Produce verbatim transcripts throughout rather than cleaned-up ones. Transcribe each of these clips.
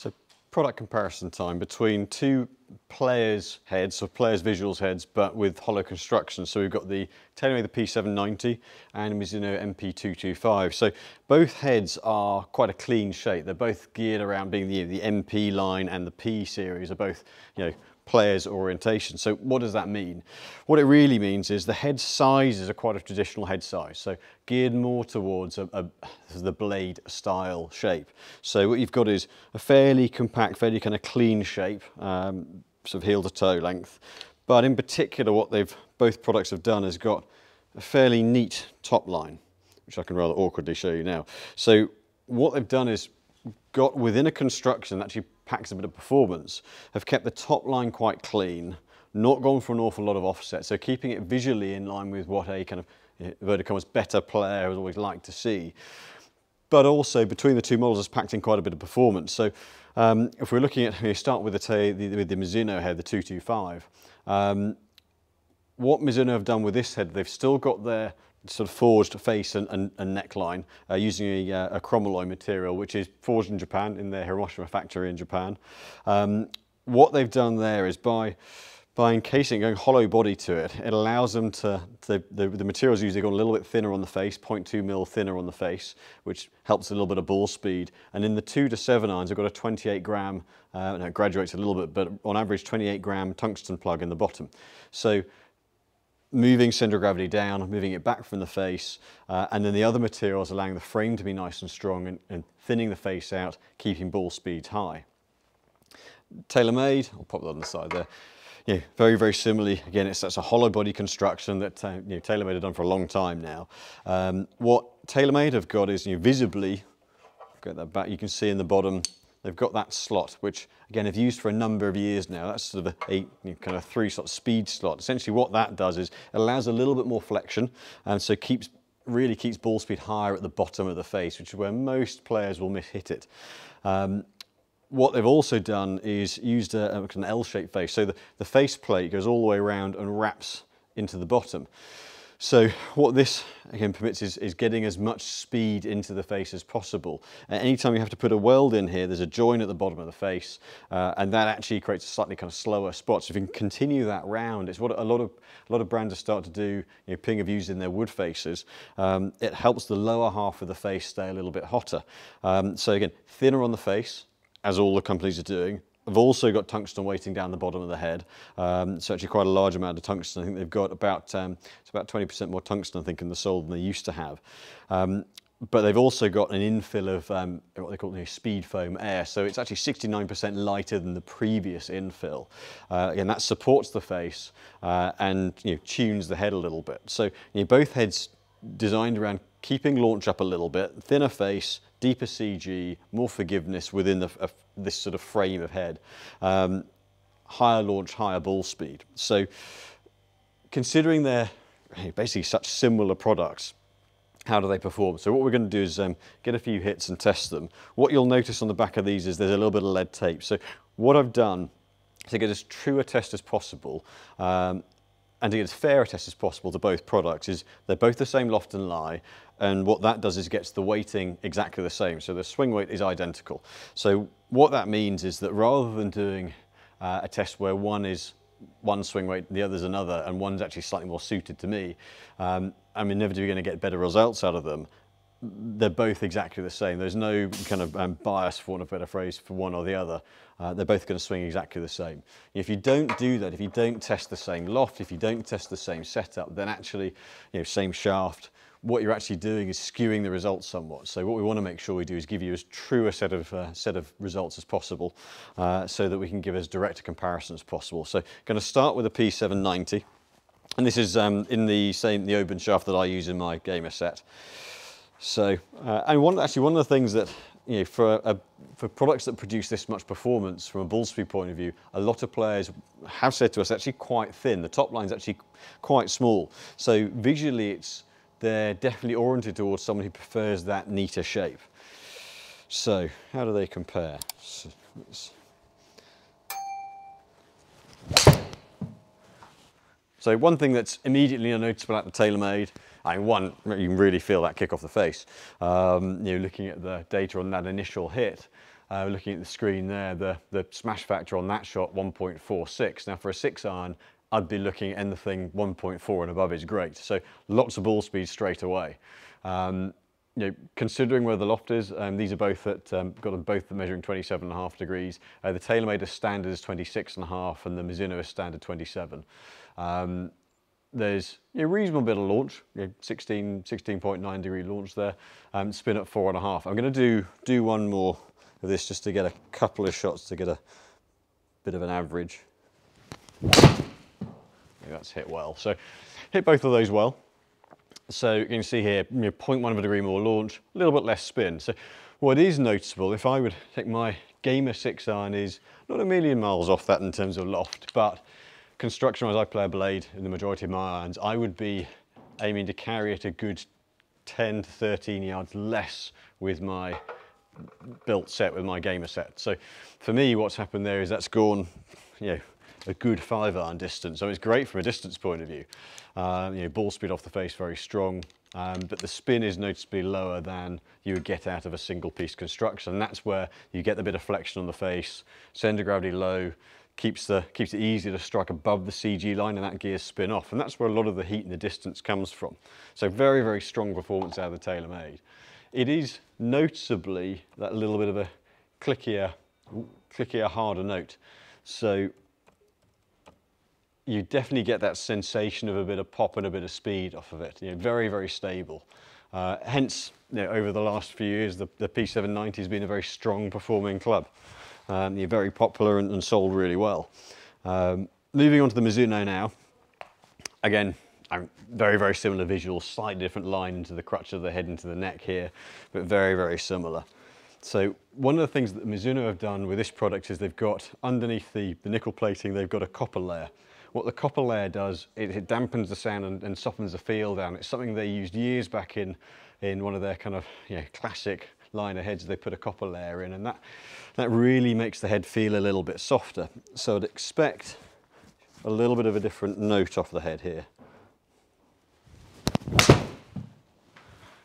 So product comparison time between two players' heads, so players' visuals heads, but with hollow construction. So we've got the TaylorMade the P seven ninety and Mizuno M P two twenty-five. So both heads are quite a clean shape. They're both geared around being the, the M P line, and the P series are both, you know, players orientation. So what does that mean? What it really means is the head sizes are quite a traditional head size, so geared more towards a, a, the blade style shape. So what you've got is a fairly compact, fairly kind of clean shape, um, sort of heel to toe length. But in particular, what they've both products have done is got a fairly neat top line, which I can rather awkwardly show you now. So what they've done is got within a construction that actually packs a bit of performance, have kept the top line quite clean, not gone for an awful lot of offset, so keeping it visually in line with what a kind of, inverted commas, better player has always liked to see. But also between the two models has packed in quite a bit of performance. So um, if we're looking at, we start with the, the, with the Mizuno head, the two twenty-five, um, what Mizuno have done with this head, they've still got their sort of forged face and, and, and neckline uh, using a, uh, a chromoloy material, which is forged in Japan in their Hiroshima factory in Japan. Um, what they've done there is by by encasing, going hollow body to it, it allows them to, to the, the materials usually go a little bit thinner on the face, zero point two mil thinner on the face, which helps a little bit of ball speed. And in the two to seven irons, I've got a twenty-eight gram, uh, no, it graduates a little bit, but on average twenty-eight gram tungsten plug in the bottom. So moving centre of gravity down, moving it back from the face, uh, and then the other materials allowing the frame to be nice and strong and, and thinning the face out, keeping ball speed high. TaylorMade, I'll pop that on the side there. Yeah, very, very similarly, again, it's that's a hollow body construction that uh, you know, TaylorMade have done for a long time now. Um, what TaylorMade have got is, you know, visibly, get that back, you can see in the bottom, they've got that slot, which again they've used for a number of years now. That's sort of a, a kind of three slot speed slot. Essentially what that does is allows a little bit more flexion, and so keeps really keeps ball speed higher at the bottom of the face, which is where most players will miss hit it. Um, what they've also done is used a, an L-shaped face. So the, the face plate goes all the way around and wraps into the bottom. So what this again permits is, is getting as much speed into the face as possible. And anytime you have to put a weld in here, there's a join at the bottom of the face, uh, and that actually creates a slightly kind of slower spot. So if you can continue that round, it's what a lot of a lot of brands start to do. You know, Ping have used in their wood faces. Um, it helps the lower half of the face stay a little bit hotter. Um, so again, thinner on the face, as all the companies are doing. I've also got tungsten weighting down the bottom of the head, um, so actually quite a large amount of tungsten. I think they've got about um, it's about twenty percent more tungsten, I think, in the sole than they used to have. Um, but they've also got an infill of um, what they call the speed foam air, so it's actually sixty-nine percent lighter than the previous infill. Uh, again, that supports the face uh, and, you know, tunes the head a little bit. So, you know, both heads designed around keeping launch up a little bit, thinner face, deeper C G, more forgiveness within the, uh, this sort of frame of head, um, higher launch, higher ball speed. So considering they're basically such similar products, how do they perform? So what we're going to do is um, get a few hits and test them. What you'll notice on the back of these is there's a little bit of lead tape. So what I've done to get as true a test as possible, um, and to get as fair a test as possible to both products, is they're both the same loft and lie, and what that does is gets the weighting exactly the same, so the swing weight is identical. So what that means is that rather than doing uh, a test where one is one swing weight, the other's another, and one's actually slightly more suited to me, um, I'm inevitably going to get better results out of them. They're both exactly the same. There's no kind of um, bias, for want of a better phrase, for one or the other. Uh, they're both going to swing exactly the same. If you don't do that, if you don't test the same loft, if you don't test the same setup, then actually, you know, same shaft, what you're actually doing is skewing the results somewhat. So what we want to make sure we do is give you as true a set of, uh, set of results as possible, uh, so that we can give as direct a comparison as possible. So going to start with a P seven ninety, and this is um, in the same the open shaft that I use in my gamer set. So, uh, and one, actually one of the things that, you know, for, a, for products that produce this much performance from a ball speed point of view, a lot of players have said to us, actually quite thin, the top line's actually quite small. So visually, it's, they're definitely oriented towards someone who prefers that neater shape. So how do they compare? So, So one thing that's immediately noticeable at the TaylorMade, I mean, one, you can really feel that kick off the face. Um, you know, looking at the data on that initial hit, Uh, looking at the screen there, the, the smash factor on that shot, one point four six. Now for a six iron, I'd be looking at anything one point four and above is great. So lots of ball speed straight away. Um, you know, considering where the loft is, um, these are both at, um, got them both measuring twenty-seven and a half degrees. Uh, the TaylorMade is standard is twenty-six and a half and the Mizuno is standard twenty-seven. Um, There's a reasonable bit of launch, sixteen point nine degree launch there, um, spin at four and a half. I'm going to do do one more of this just to get a couple of shots to get a bit of an average. Maybe that's hit well. So hit both of those well. So you can see here, you know, zero point one of a degree more launch, a little bit less spin. So what is noticeable, if I would take my gamer six iron, is not a million miles off that in terms of loft, but construction-wise, I play a blade in the majority of my irons. I would be aiming to carry it a good ten to thirteen yards less with my built set, with my gamer set. So for me, what's happened there is that's gone, you know, a good five iron distance. So it's great from a distance point of view. Um, you know, ball speed off the face very strong, um, but the spin is noticeably lower than you would get out of a single piece construction. And that's where you get the bit of flexion on the face, center gravity low, Keeps, the, keeps it easier to strike above the C G line and that gears spin off. And that's where a lot of the heat and the distance comes from. So very, very strong performance out of the TaylorMade. It is noticeably that little bit of a clickier, clickier, harder note. So you definitely get that sensation of a bit of pop and a bit of speed off of it. You know, very, very stable. Uh, hence, you know, over the last few years, the, the P seven ninety has been a very strong performing club. Um, they're very popular and, and sold really well. Um, moving on to the Mizuno now. Again, I'm very, very similar visual, slightly different line into the crutch of the head, into the neck here, but very, very similar. So one of the things that Mizuno have done with this product is they've got underneath the, the nickel plating, they've got a copper layer. What the copper layer does, it, it dampens the sound and, and softens the feel down. It's something they used years back in, in one of their kind of, you know, classic liner heads. They put a copper layer in, and that that really makes the head feel a little bit softer. So I'd expect a little bit of a different note off the head here.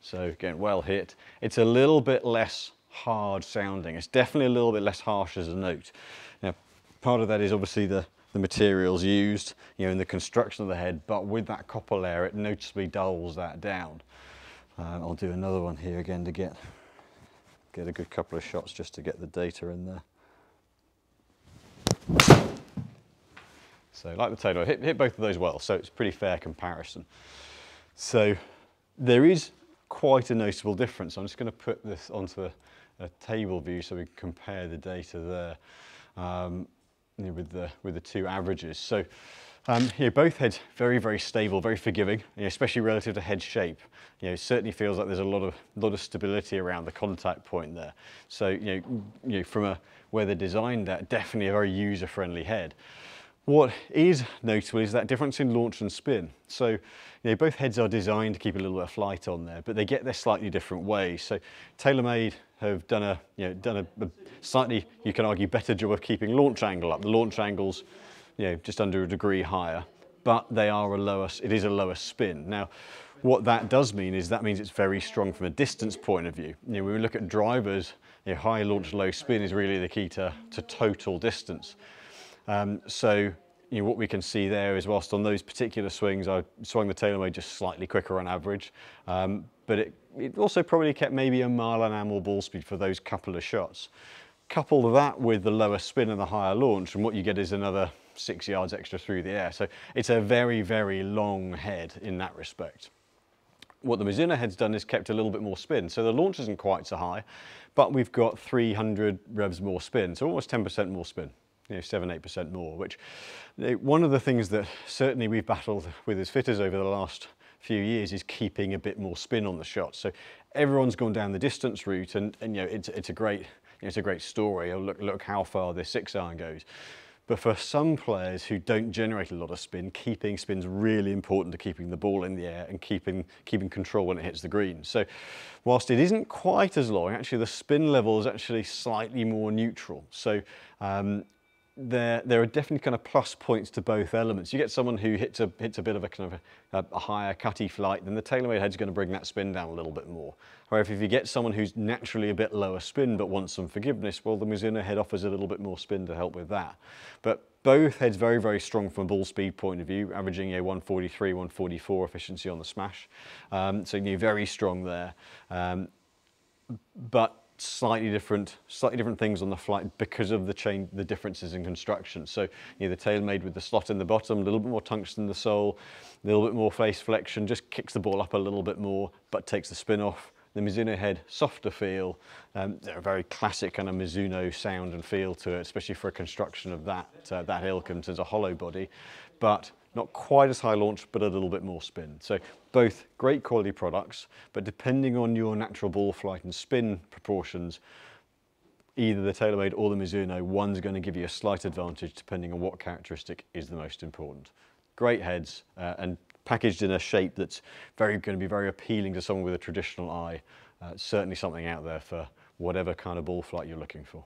So again, well hit. It's a little bit less hard sounding. It's definitely a little bit less harsh as a note. Now, part of that is obviously the the materials used, you know, in the construction of the head, but with that copper layer, it noticeably dulls that down. Um, I'll do another one here again to get Get a good couple of shots just to get the data in there. So like the Taylor, hit, hit both of those well, so it's a pretty fair comparison. So there is quite a noticeable difference. I'm just going to put this onto a, a table view so we can compare the data there um, with, the, with the two averages. So Um, yeah, both heads very, very stable, very forgiving, you know, especially relative to head shape. You know, it certainly feels like there's a lot of lot of stability around the contact point there. So you know, you know, from a, where they're designed at, definitely a very user-friendly head. What is notable is that difference in launch and spin. So you know, both heads are designed to keep a little bit of flight on there, but they get there slightly different ways. So TaylorMade have done a you know done a, a slightly, you can argue, better job of keeping launch angle up. The launch angles, you know, just under a degree higher, but they are a lower, it is a lower spin. Now, what that does mean is that means it's very strong from a distance point of view. You know, when we look at drivers, you know, high launch, low spin is really the key to, to total distance. Um, so, you know, what we can see there is whilst on those particular swings, I swung the TaylorMade just slightly quicker on average, um, but it, it also probably kept maybe a mile an hour more ball speed for those couple of shots. Couple that with the lower spin and the higher launch, and what you get is another six yards extra through the air. So it's a very, very long head in that respect. What the Mizuno head's done is kept a little bit more spin. So the launch isn't quite so high, but we've got three hundred revs more spin. So almost ten percent more spin, you know, seven, eight percent more, which one of the things that certainly we've battled with as fitters over the last few years is keeping a bit more spin on the shot. So everyone's gone down the distance route and, and you know, it's, it's a great, it's a great story. Oh, look, look how far this six iron goes. But for some players who don't generate a lot of spin, keeping spin's really important to keeping the ball in the air and keeping, keeping control when it hits the green. So whilst it isn't quite as long, actually the spin level is actually slightly more neutral. So um, there there are definitely kind of plus points to both elements. You get someone who hits a hits a bit of a kind of a, a higher cutty flight, then the TaylorMade head's going to bring that spin down a little bit more. However, if you get someone who's naturally a bit lower spin but wants some forgiveness, well, the Mizuno head offers a little bit more spin to help with that. But both heads very, very strong from a ball speed point of view, averaging a one forty-three, one forty-four efficiency on the smash. Um, so you're very strong there. Um, but slightly different, slightly different things on the flight because of the chain, the differences in construction. So you know, the TaylorMade with the slot in the bottom, a little bit more tungsten in the sole, a little bit more face flexion, just kicks the ball up a little bit more, but takes the spin off. The Mizuno head, softer feel, um, a very classic kind of Mizuno sound and feel to it, especially for a construction of that, uh, that ilk in terms of hollow body, but not quite as high launch, but a little bit more spin. So both great quality products, but depending on your natural ball flight and spin proportions, either the TaylorMade or the Mizuno, one's going to give you a slight advantage depending on what characteristic is the most important. Great heads, uh, and packaged in a shape that's very going to be very appealing to someone with a traditional eye. Uh, certainly something out there for whatever kind of ball flight you're looking for.